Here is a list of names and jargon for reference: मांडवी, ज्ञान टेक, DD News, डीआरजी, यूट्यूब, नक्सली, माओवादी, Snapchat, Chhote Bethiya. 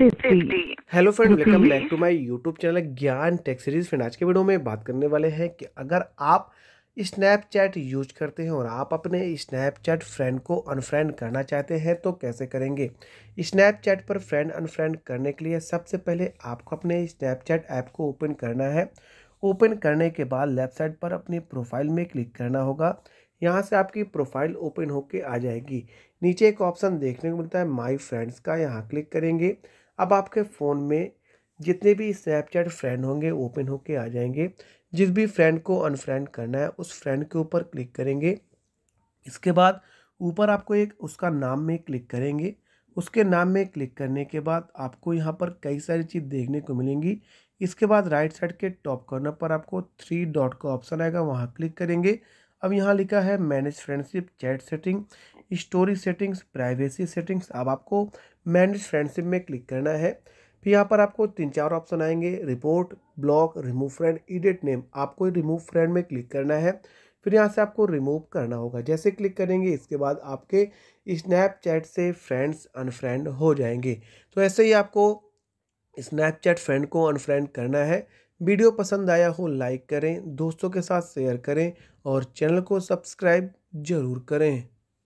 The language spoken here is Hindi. Hello friend, welcome back to my यूट्यूब channel ज्ञान टेक series. Friend, आज के वीडियो में बात करने वाले हैं कि अगर आप स्नैपचैट यूज करते हैं और आप अपने स्नैपचैट फ्रेंड को अनफ्रेंड करना चाहते हैं तो कैसे करेंगे। स्नैपचैट पर फ्रेंड अनफ्रेंड करने के लिए सबसे पहले आपको अपने स्नैपचैट ऐप को ओपन करना है। ओपन करने के बाद लेफ्ट साइड पर अपनी प्रोफाइल में क्लिक करना होगा। यहाँ से आपकी प्रोफाइल ओपन होके आ जाएगी। नीचे एक ऑप्शन देखने को मिलता है माय फ्रेंड्स का, यहाँ क्लिक करेंगे। अब आपके फ़ोन में जितने भी स्नैपचैट फ्रेंड होंगे ओपन होके आ जाएंगे। जिस भी फ्रेंड को अनफ्रेंड करना है उस फ्रेंड के ऊपर क्लिक करेंगे। इसके बाद ऊपर आपको एक उसका नाम में क्लिक करेंगे। उसके नाम में क्लिक करने के बाद आपको यहाँ पर कई सारी चीज़ देखने को मिलेंगी। इसके बाद राइट साइड के टॉप कॉर्नर पर आपको 3 डॉट का ऑप्शन आएगा, वहाँ क्लिक करेंगे। अब यहाँ लिखा है manage friendship, chat setting, story settings, privacy settings. अब आपको मैनेज फ्रेंडशिप में क्लिक करना है। फिर यहाँ पर आपको 3-4 ऑप्शन आएंगे, report, block, remove friend, edit name. आपको रिमूव फ्रेंड में क्लिक करना है। फिर यहाँ से आपको रिमूव करना होगा। जैसे क्लिक करेंगे इसके बाद आपके स्नैपचैट से फ्रेंड्स अनफ्रेंड हो जाएंगे। तो ऐसे ही आपको स्नैपचैट फ्रेंड को अनफ्रेंड करना है। वीडियो पसंद आया हो लाइक करें, दोस्तों के साथ शेयर करें और चैनल को सब्सक्राइब ज़रूर करें।